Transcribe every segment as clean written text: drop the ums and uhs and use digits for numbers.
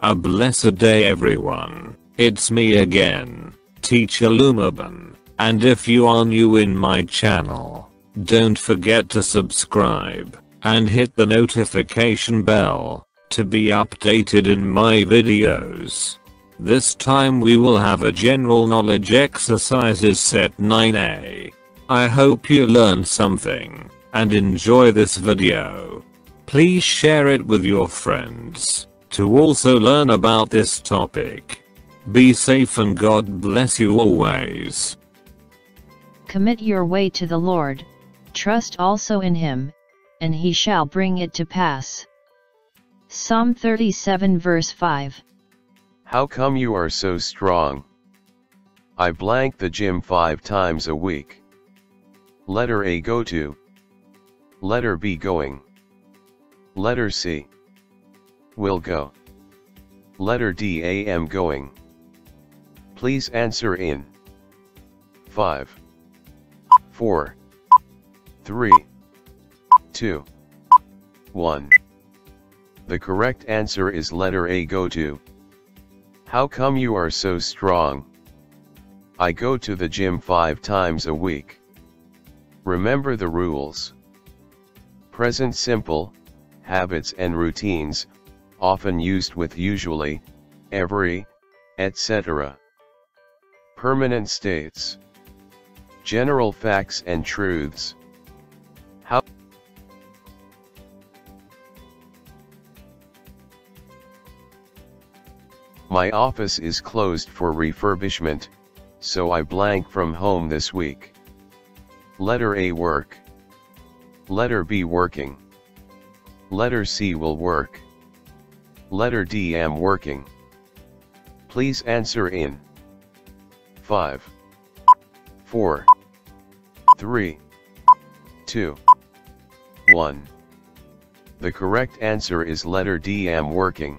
A blessed day everyone, it's me again, Teacher Lumaban, and if you are new in my channel, don't forget to subscribe, and hit the notification bell, to be updated in my videos. This time we will have a general knowledge exercises set 9A. I hope you learned something, and enjoy this video. Please share it with your friends to also learn about this topic. Be safe and God bless you always. Commit your way to the Lord, trust also in Him, and He shall bring it to pass. Psalm 37 verse 5. How come you are so strong? I blank the gym 5 times a week. Letter A go to. Letter B going. Letter C. Will go. Letter D I am going. Please answer in 5, 4, 3, 2, 1. The correct answer is letter A go to. How come you are so strong? I go to the gym 5 times a week. Remember the rules. Present simple, habits and routines, often used with usually, every, etc. Permanent states. General facts and truths. How my office is closed for refurbishment, so I blank from home this week. Letter A work. Letter B working. Letter C will work. Letter D am working. Please answer in 5, 4, 3, 2, 1. The correct answer is letter D am working.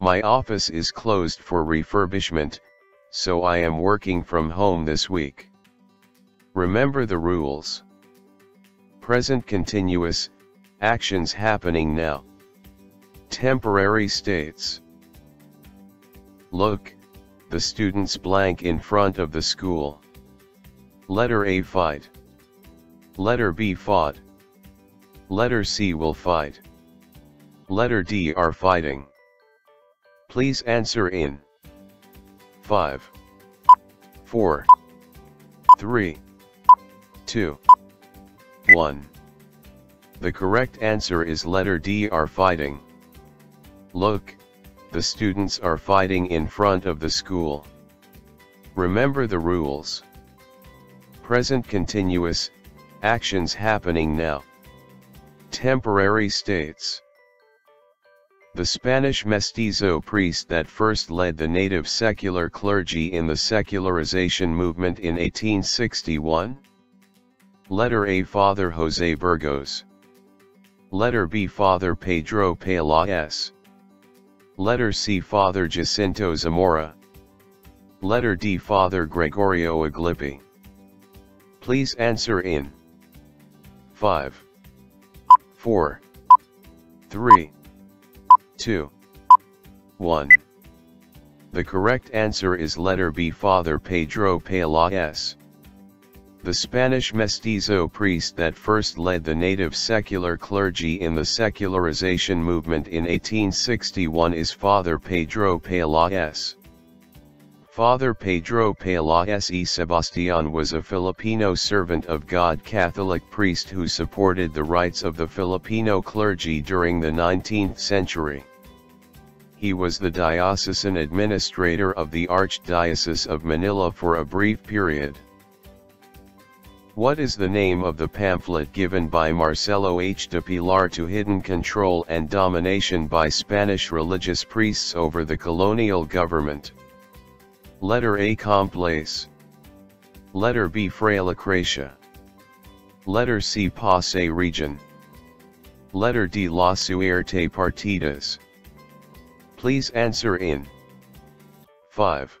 My office is closed for refurbishment, so I am working from home this week. Remember the rules. Present continuous, actions happening now. Temporary states. Look, the students blank in front of the school. Letter A fight. Letter B fought. Letter C will fight. Letter D are fighting. Please answer in 5, 4, 3, 2, 1. The correct answer is letter D are fighting. Look, the students are fighting in front of the school. Remember the rules. Present continuous, actions happening now. Temporary states. The Spanish mestizo priest that first led the native secular clergy in the secularization movement in 1861? Letter A Father Jose Burgos. Letter B Father Pedro Pelaez. Letter C Father Jacinto Zamora. Letter D Father Gregorio Aglipay. Please answer in 5, 4, 3, 2, 1. The correct answer is letter B Father Pedro Pelaez. The Spanish mestizo priest that first led the native secular clergy in the secularization movement in 1861 is Father Pedro Pelaez. Father Pedro Pelaez y Sebastian was a Filipino servant of God Catholic priest who supported the rights of the Filipino clergy during the 19th century. He was the diocesan administrator of the Archdiocese of Manila for a brief period. What is the name of the pamphlet given by Marcelo H. del Pilar to hidden control and domination by Spanish religious priests over the colonial government? Letter A Complace. Letter B Frailocracia. Letter C Pasay Region. Letter D La Suerte Partidas. Please answer in 5,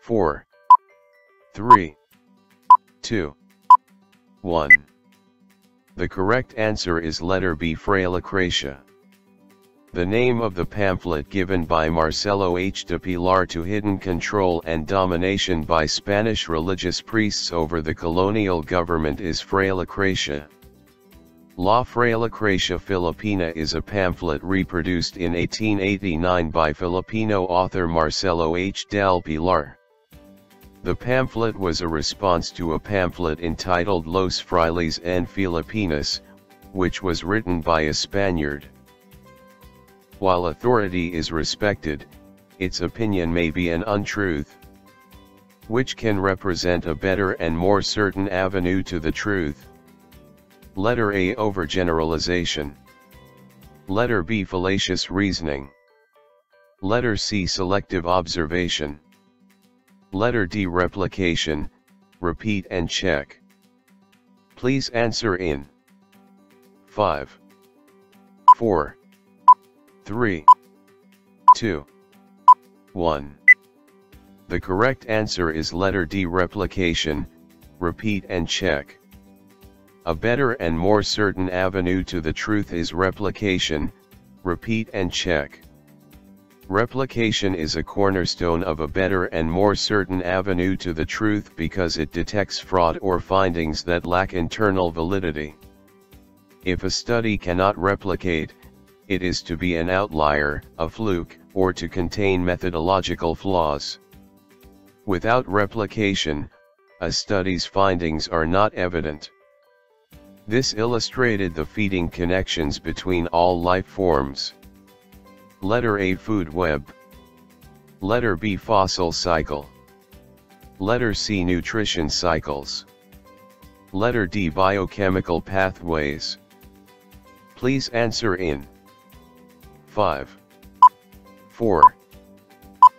4, 3, 2, 1. The correct answer is letter B Frailocracia. The name of the pamphlet given by Marcelo H. del Pilar to hidden control and domination by Spanish religious priests over the colonial government is Frailocracia. La Frailocracia Filipina is a pamphlet reproduced in 1889 by Filipino author Marcelo H. del Pilar. The pamphlet was a response to a pamphlet entitled Los Frailes en Filipinas, which was written by a Spaniard. While authority is respected, its opinion may be an untruth, which can represent a better and more certain avenue to the truth. Letter A. Overgeneralization. Letter B. Fallacious reasoning. Letter C. Selective observation. Letter D. Replication, repeat and check. Please answer in 5, 4, 3, 2, 1. The correct answer is letter D. Replication, repeat and check. A better and more certain avenue to the truth is replication, repeat and check. Replication is a cornerstone of a better and more certain avenue to the truth because it detects fraud or findings that lack internal validity. If a study cannot replicate, it is to be an outlier, a fluke, or to contain methodological flaws. Without replication, a study's findings are not evident. This illustrated the feeding connections between all life forms. Letter A. Food web. Letter B. Fossil cycle. Letter C. Nutrition cycles. Letter D. Biochemical pathways. Please answer in 5, 4,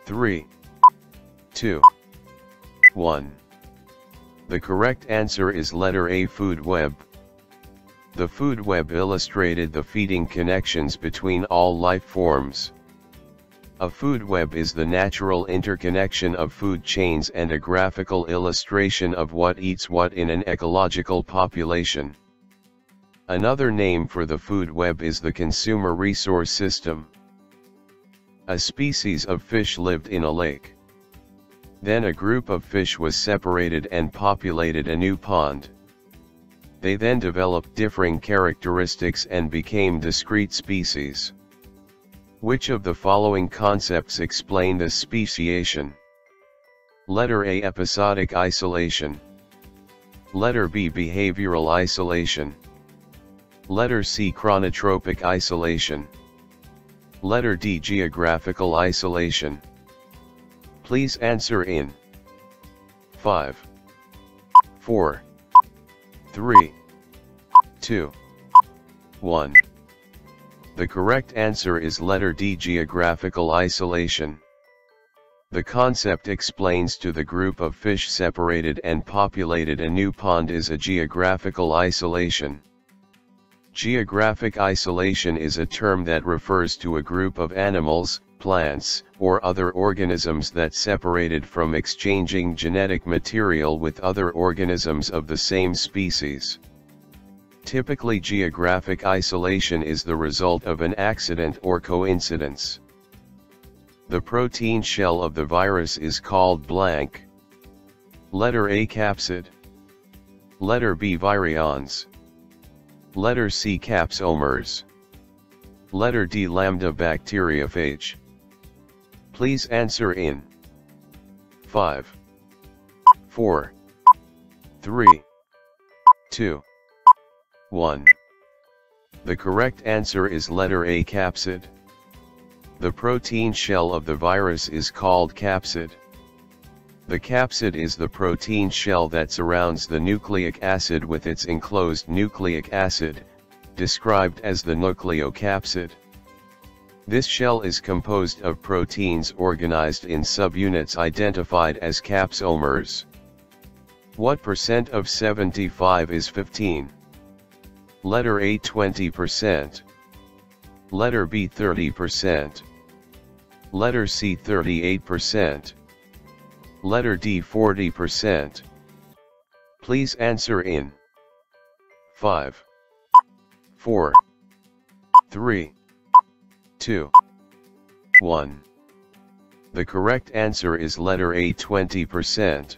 3, 2, 1. The correct answer is letter A. Food web. The food web illustrated the feeding connections between all life forms. A food web is the natural interconnection of food chains and a graphical illustration of what eats what in an ecological population. Another name for the food web is the consumer resource system. A species of fish lived in a lake. Then a group of fish was separated and populated a new pond. They then developed differing characteristics and became discrete species. Which of the following concepts explain this speciation? Letter A. Episodic isolation. Letter B. Behavioral isolation. Letter C. Chronotropic isolation. Letter D. Geographical isolation. Please answer in 5, 4, 3, 2, 1. The correct answer is letter D. Geographical isolation. The concept explains to the group of fish separated and populated a new pond is a geographical isolation. Geographic isolation is a term that refers to a group of animals, plants, or other organisms that separated from exchanging genetic material with other organisms of the same species. Typically, geographic isolation is the result of an accident or coincidence. The protein shell of the virus is called blank. Letter A. Capsid. Letter B. Virions. Letter C. Capsomers. Letter D. Lambda bacteriophage. Please answer in 5, 4, 3, 2, 1. The correct answer is letter A. Capsid. The protein shell of the virus is called capsid. The capsid is the protein shell that surrounds the nucleic acid with its enclosed nucleic acid, described as the nucleocapsid. This shell is composed of proteins organized in subunits identified as capsomers. What percent of 75 is 15? Letter A. 20%. Letter B. 30%. Letter C. 38%. Letter D. 40%. Please answer in 5, 4, 3, 2. 1. The correct answer is letter A, 20%.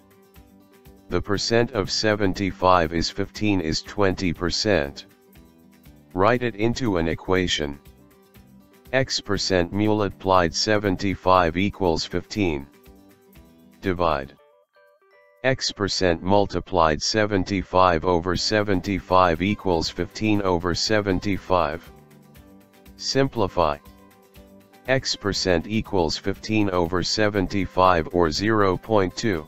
The percent of 75 is 15 is 20%. Write it into an equation. X% multiplied 75 equals 15. Divide. X% multiplied 75 over 75 equals 15 over 75. Simplify. X% equals 15 over 75 or 0.2.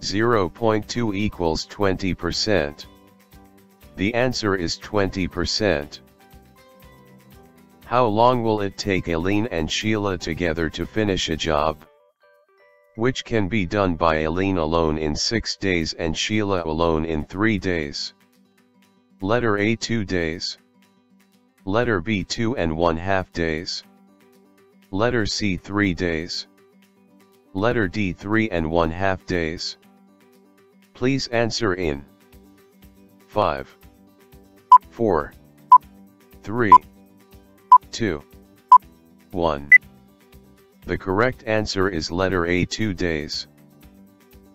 0.2 equals 20%. The answer is 20%. How long will it take Aileen and Sheila together to finish a job? Which can be done by Aileen alone in 6 days and Sheila alone in 3 days. Letter A, 2 days. Letter B, 2 and 1/2 days. Letter C, 3 days. Letter D, 3 and 1/2 days. Please answer in 5, 4, 3, 2, 1. The correct answer is letter A, 2 days.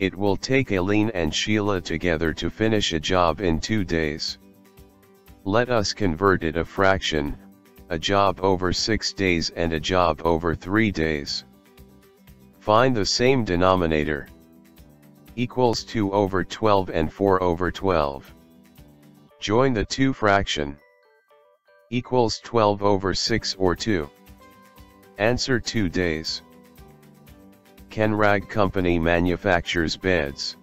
It will take Aileen and Sheila together to finish a job in 2 days. Let us convert it a fraction, a job over 6 days and a job over 3 days. Find the same denominator. Equals 2 over 12 and 4 over 12. Join the 2 fraction. Equals 12 over 6 or 2. Answer 2 days. Kenrag Company manufactures beds.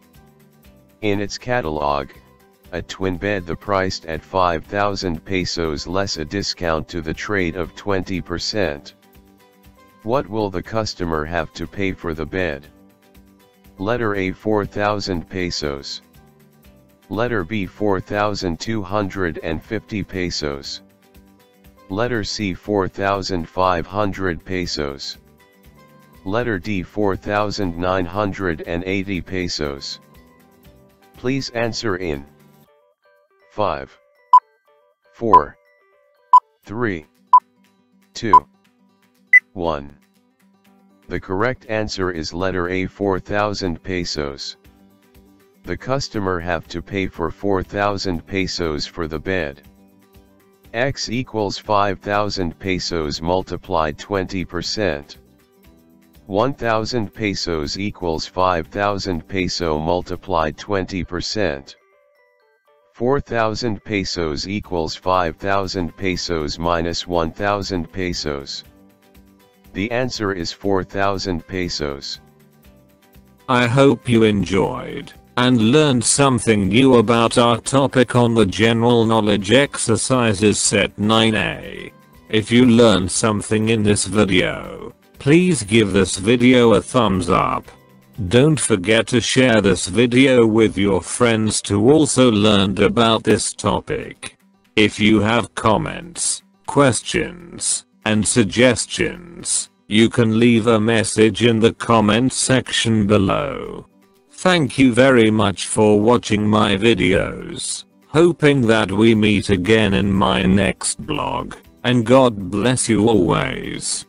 In its catalog, a twin bed the priced at 5,000 pesos less a discount to the trade of 20%. What will the customer have to pay for the bed? Letter A, 4,000 pesos. Letter B, 4,250 pesos. Letter C, 4,500 pesos. Letter D, 4,980 pesos. Please answer in 5, 4, 3, 2, 1. The correct answer is letter A, 4,000 pesos. The customer have to pay for 4,000 pesos for the bed. X equals 5,000 pesos multiplied 20%. 1,000 pesos equals 5,000 peso multiplied 20%. 4,000 pesos equals 5,000 pesos minus 1,000 pesos. The answer is 4,000 pesos. I hope you enjoyed and learned something new about our topic on the general knowledge exercises set 9A. If you learned something in this video, please give this video a thumbs up. Don't forget to share this video with your friends to also learn about this topic. If you have comments, questions, and suggestions, you can leave a message in the comment section below. Thank you very much for watching my videos, hoping that we meet again in my next blog, and God bless you always.